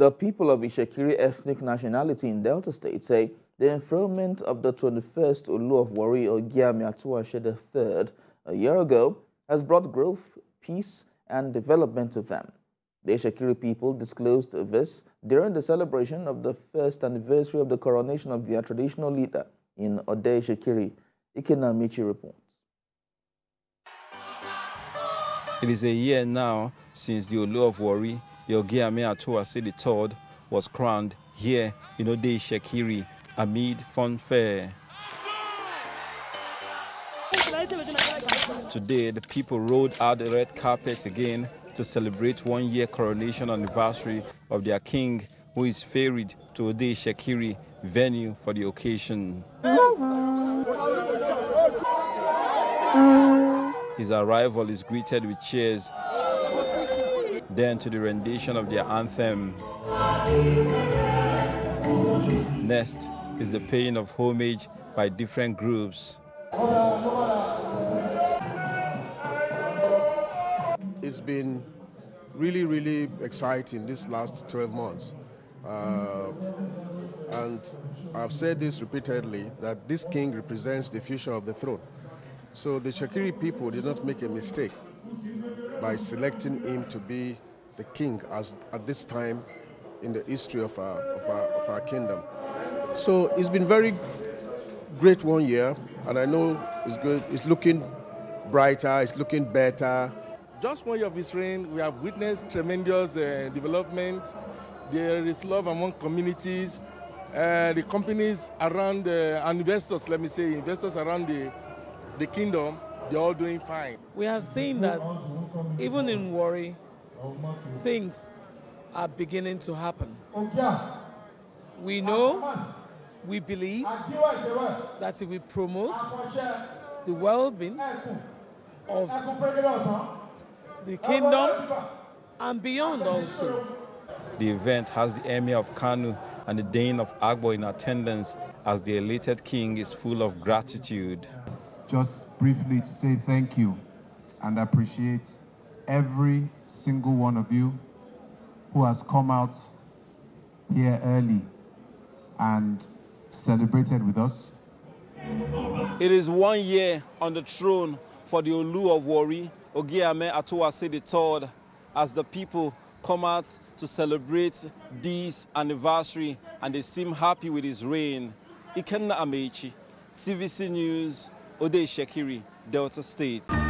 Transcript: The people of Itsekiri ethnic nationality in Delta State say the enthronement of the 21st Olu of Warri, Ogiame Atuwatse III, a year ago, has brought growth, peace, and development to them. The Itsekiri people disclosed this during the celebration of the first anniversary of the coronation of their traditional leader in Ode-Itsekiri. Ikenna Amechi reports. It is a year now since the Olu of Warri, Ogiame Atuwatse III, was crowned here in Ode-Itsekiri amid funfair. Today, the people rolled out the red carpet again to celebrate one-year coronation anniversary of their king, who is ferried to Ode-Itsekiri venue for the occasion. His arrival is greeted with cheers, then to the rendition of their anthem. Next is the paying of homage by different groups. It's been really, really exciting these last 12 months. And I've said this repeatedly, that this king represents the future of the throne. So the Itsekiri people did not make a mistake by selecting him to be the king at this time in the history of our kingdom. So it's been very great one year, and I know it's good. It's looking brighter, it's looking better. Just one year of his reign, we have witnessed tremendous development. There is love among communities. The companies around, and investors, let me say, investors around the kingdom, they're all doing fine. We have seen that even in Warri, things are beginning to happen. We know, we believe that if we promote the well-being of the kingdom and beyond also. The event has the Emir of Kanu and the Dean of Agbo in attendance as the elated king is full of gratitude. Just briefly to say thank you and appreciate every single one of you who has come out here early and celebrated with us. It is 1 year on the throne for the Olu of Warri, Ogiame Atuwatse III, as the people come out to celebrate this anniversary, and they seem happy with his reign. Ikenna Amechi, CVC News, Ode-Itsekiri, Delta State.